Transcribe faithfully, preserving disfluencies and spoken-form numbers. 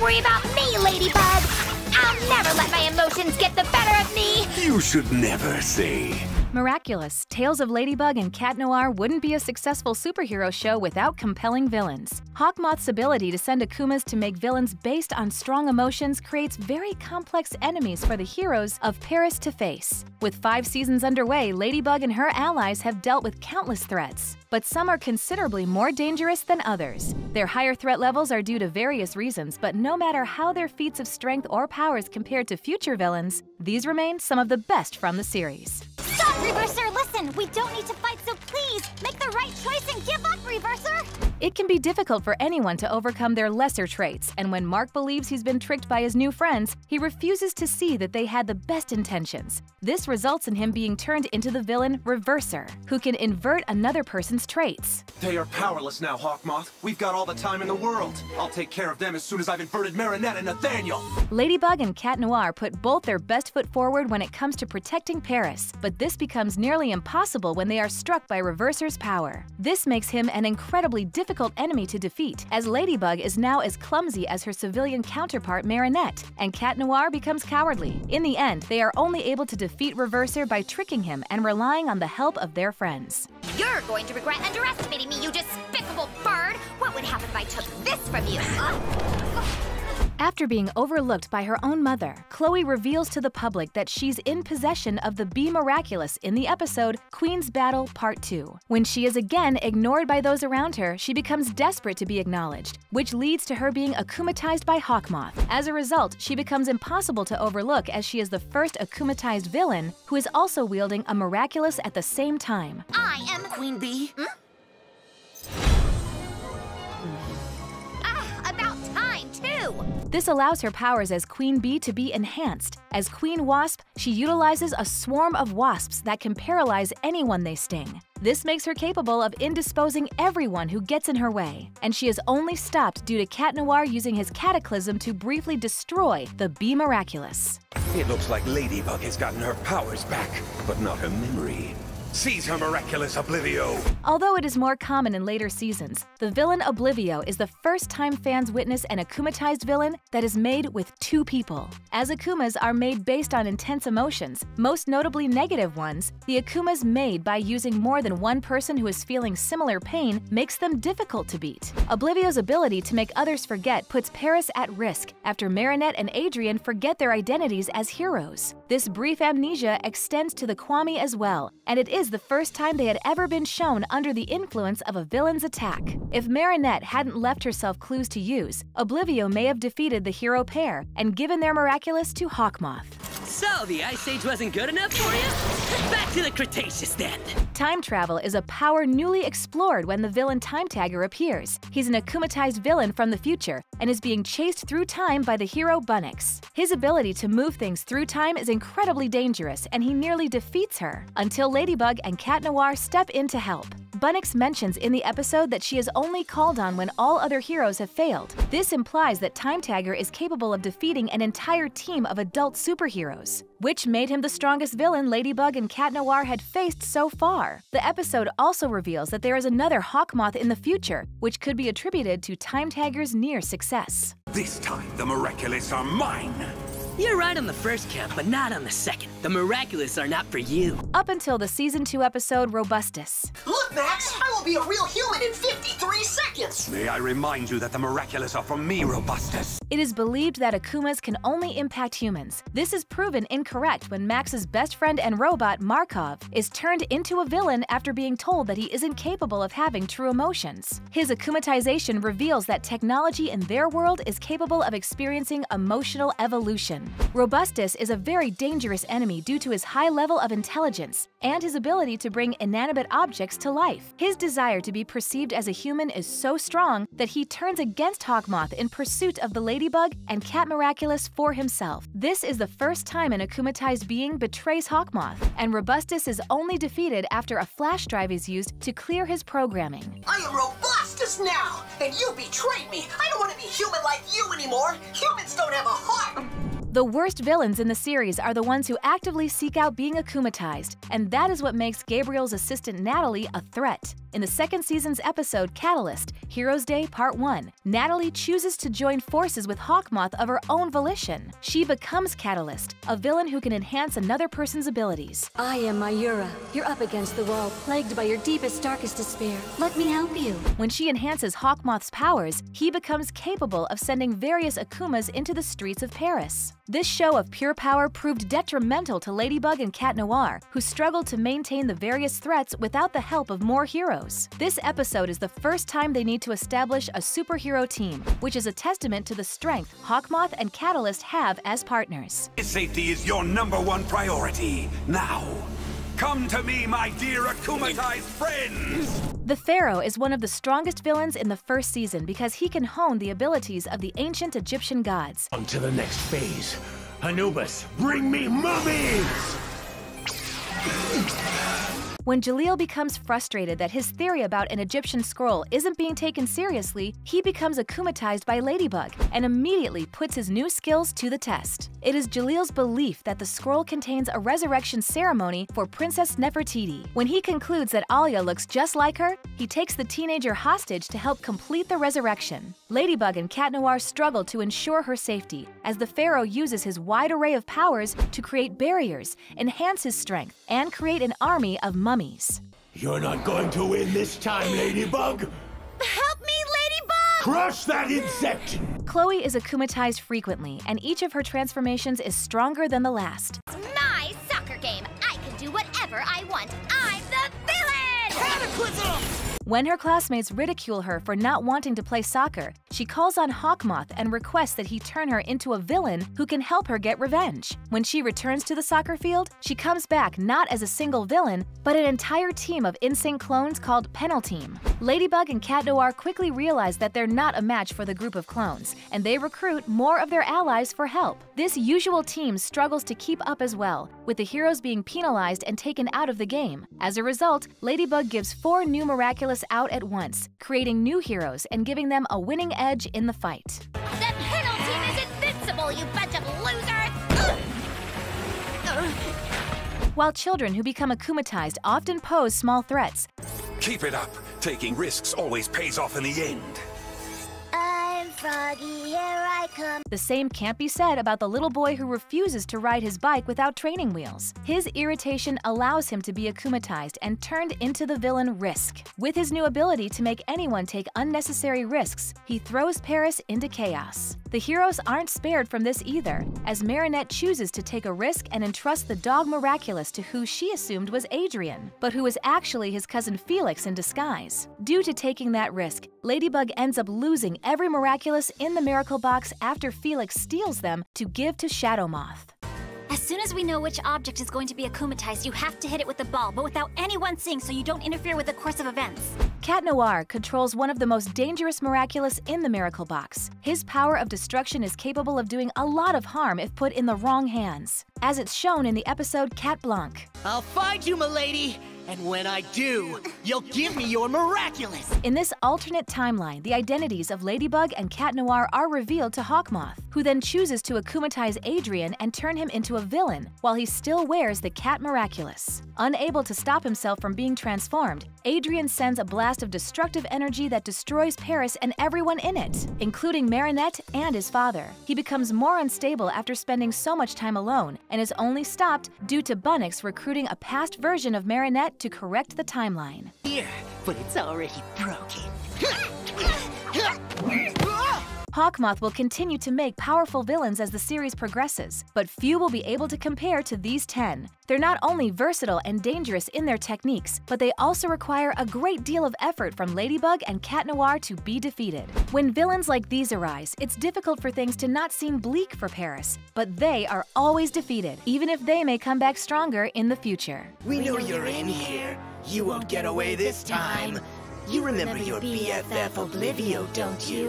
worry about me, Ladybug. I'll never let my emotions get the better of me. You should never say. Miraculous, Tales of Ladybug and Cat Noir wouldn't be a successful superhero show without compelling villains. Hawkmoth's ability to send Akumas to make villains based on strong emotions creates very complex enemies for the heroes of Paris to face. With five seasons underway, Ladybug and her allies have dealt with countless threats, but some are considerably more dangerous than others. Their higher threat levels are due to various reasons, but no matter how their feats of strength or powers compared to future villains, these remain some of the best from the series. Stop, Reverser! Listen, we don't need to fight, so please make the right choice and give up, Reverser! It can be difficult for anyone to overcome their lesser traits, and when Mark believes he's been tricked by his new friends, he refuses to see that they had the best intentions. This results in him being turned into the villain Reverser, who can invert another person's traits. They are powerless now, Hawkmoth. We've got all the time in the world. I'll take care of them as soon as I've inverted Marinette and Nathaniel. Ladybug and Cat Noir put both their best foot forward when it comes to protecting Paris, but this becomes nearly impossible when they are struck by Reverser's power. This makes him an incredibly difficult difficult enemy to defeat, as Ladybug is now as clumsy as her civilian counterpart Marinette, and Cat Noir becomes cowardly. In the end, they are only able to defeat Reverser by tricking him and relying on the help of their friends. You're going to regret underestimating me, you despicable bird! What would happen if I took this from you? After being overlooked by her own mother, Chloe reveals to the public that she's in possession of the Bee Miraculous in the episode Queen's Battle Part two. When she is again ignored by those around her, she becomes desperate to be acknowledged, which leads to her being akumatized by Hawkmoth. As a result, she becomes impossible to overlook as she is the first akumatized villain who is also wielding a Miraculous at the same time. I am Queen Bee. Hmm? This allows her powers as Queen Bee to be enhanced. As Queen Wasp, she utilizes a swarm of wasps that can paralyze anyone they sting. This makes her capable of indisposing everyone who gets in her way, and she is only stopped due to Cat Noir using his cataclysm to briefly destroy the Bee Miraculous. It looks like Ladybug has gotten her powers back, but not her memory. Seize her miraculous Oblivio! Although it is more common in later seasons, the villain Oblivio is the first time fans witness an akumatized villain that is made with two people. As Akumas are made based on intense emotions, most notably negative ones, the Akumas made by using more than one person who is feeling similar pain makes them difficult to beat. Oblivio's ability to make others forget puts Paris at risk after Marinette and Adrien forget their identities as heroes. This brief amnesia extends to the Kwami as well, and it is Is the first time they had ever been shown under the influence of a villain's attack. If Marinette hadn't left herself clues to use, Oblivio may have defeated the hero pair and given their miraculous to Hawkmoth. So the Ice Age wasn't good enough for you? Back to the Cretaceous then! Time travel is a power newly explored when the villain Time Tagger appears. He's an akumatized villain from the future and is being chased through time by the hero Bunnix. His ability to move things through time is incredibly dangerous, and he nearly defeats her, until Ladybug and Cat Noir step in to help. Bunnix mentions in the episode that she is only called on when all other heroes have failed. This implies that Time Tagger is capable of defeating an entire team of adult superheroes, which made him the strongest villain Ladybug and Cat Noir had faced so far. The episode also reveals that there is another Hawkmoth in the future, which could be attributed to Time Tagger's near success. This time, the Miraculous are mine! You're right on the first count, but not on the second. The Miraculous are not for you. Up until the season two episode, Robustus. Look, Max, I will be a real human in fifty-three seconds! May I remind you that the Miraculous are from me, Robustus. It is believed that Akumas can only impact humans. This is proven incorrect when Max's best friend and robot, Markov, is turned into a villain after being told that he isn't capable of having true emotions. His akumatization reveals that technology in their world is capable of experiencing emotional evolution. Robustus is a very dangerous enemy due to his high level of intelligence and his ability to bring inanimate objects to life. His desire to be perceived as a human is so strong that he turns against Hawkmoth in pursuit of the Ladybug and Cat Miraculous for himself. This is the first time an akumatized being betrays Hawkmoth, and Robustus is only defeated after a flash drive is used to clear his programming. I am Robustus now, and you betrayed me! I don't want to be human like you anymore! Humans don't have a heart! The worst villains in the series are the ones who actively seek out being akumatized, and that is what makes Gabriel's assistant Nathalie a threat. In the second season's episode Catalyst, Heroes Day Part one, Nathalie chooses to join forces with Hawkmoth of her own volition. She becomes Catalyst, a villain who can enhance another person's abilities. I am Mayura. You're up against the wall, plagued by your deepest, darkest despair. Let me help you. When she enhances Hawkmoth's powers, he becomes capable of sending various Akumas into the streets of Paris. This show of pure power proved detrimental to Ladybug and Cat Noir, who struggled to maintain the various threats without the help of more heroes. This episode is the first time they need to establish a superhero team, which is a testament to the strength Hawkmoth and Catalyst have as partners. Safety is your number one priority now. Come to me, my dear Akumatized friends! The Pharaoh is one of the strongest villains in the first season because he can hone the abilities of the ancient Egyptian gods. On to the next phase. Anubis, bring me mummies! When Jaleel becomes frustrated that his theory about an Egyptian scroll isn't being taken seriously, he becomes akumatized by Ladybug and immediately puts his new skills to the test. It is Jaleel's belief that the scroll contains a resurrection ceremony for Princess Nefertiti. When he concludes that Alia looks just like her, he takes the teenager hostage to help complete the resurrection. Ladybug and Cat Noir struggle to ensure her safety, as the Pharaoh uses his wide array of powers to create barriers, enhance his strength, and create an army of mummies. You're not going to win this time, Ladybug! Help me, Ladybug! Crush that insect! Chloe is akumatized frequently, and each of her transformations is stronger than the last. It's my soccer game! I can do whatever I want! I'm the villain! Cataclysm! When her classmates ridicule her for not wanting to play soccer, she calls on Hawkmoth and requests that he turn her into a villain who can help her get revenge. When she returns to the soccer field, she comes back not as a single villain, but an entire team of instinct clones called Penal Team. Ladybug and Cat Noir quickly realize that they're not a match for the group of clones, and they recruit more of their allies for help. This usual team struggles to keep up as well, with the heroes being penalized and taken out of the game. As a result, Ladybug gives four new Miraculous out at once, creating new heroes and giving them a winning edge in the fight. The Penal Team is invincible, you bunch of losers! Ugh. Ugh. While children who become akumatized often pose small threats. Keep it up. Taking risks always pays off in the end. Froggy, here I come. The same can't be said about the little boy who refuses to ride his bike without training wheels. His irritation allows him to be akumatized and turned into the villain Risk. With his new ability to make anyone take unnecessary risks, he throws Paris into chaos. The heroes aren't spared from this either, as Marinette chooses to take a risk and entrust the dog Miraculous to who she assumed was Adrien, but who is actually his cousin Felix in disguise. Due to taking that risk, Ladybug ends up losing every Miraculous in the Miracle Box after Felix steals them to give to Shadow Moth. As soon as we know which object is going to be akumatized, you have to hit it with the ball, but without anyone seeing so you don't interfere with the course of events. Cat Noir controls one of the most dangerous Miraculous in the Miracle Box. His power of destruction is capable of doing a lot of harm if put in the wrong hands, as it's shown in the episode Cat Blanc. I'll find you, m'lady! And when I do, you'll give me your Miraculous! In this alternate timeline, the identities of Ladybug and Cat Noir are revealed to Hawkmoth, who then chooses to akumatize Adrien and turn him into a villain while he still wears the Cat Miraculous. Unable to stop himself from being transformed, Adrien sends a blast of destructive energy that destroys Paris and everyone in it, including Marinette and his father. He becomes more unstable after spending so much time alone and is only stopped due to Bunnix recruiting a past version of Marinette to correct the timeline. Yeah, but it's already broken. Hawkmoth will continue to make powerful villains as the series progresses, but few will be able to compare to these ten. They're not only versatile and dangerous in their techniques, but they also require a great deal of effort from Ladybug and Cat Noir to be defeated. When villains like these arise, it's difficult for things to not seem bleak for Paris, but they are always defeated, even if they may come back stronger in the future. We know you're in here. You won't get away this time. You remember your B F F Oblivio, don't you?